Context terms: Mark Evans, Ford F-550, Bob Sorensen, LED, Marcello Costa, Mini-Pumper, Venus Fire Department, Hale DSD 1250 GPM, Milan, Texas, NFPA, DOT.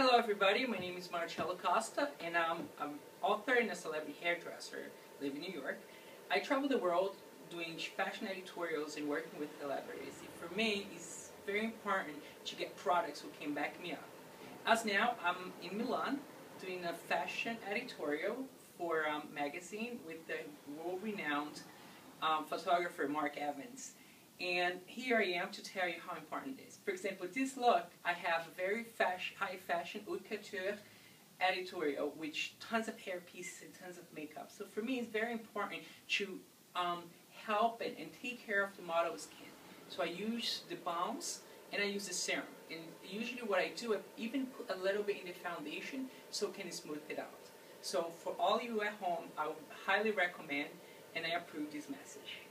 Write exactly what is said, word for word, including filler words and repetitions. Hello everybody, my name is Marcello Costa and I'm an author and a celebrity hairdresser. I live in New York. I travel the world doing fashion editorials and working with celebrities. For me, it's very important to get products who can back me up. As now, I'm in Milan doing a fashion editorial for a magazine with the world-renowned um, photographer Mark Evans. And here I am to tell you how important it is. For example, this look, I have a very fashion, high fashion haute couture editorial, which tons of hair pieces and tons of makeup. So for me, it's very important to um, help and, and take care of the model's skin. So I use the balms and I use the serum. And usually what I do, I even put a little bit in the foundation so it can smooth it out. So for all you at home, I would highly recommend and I approve this message.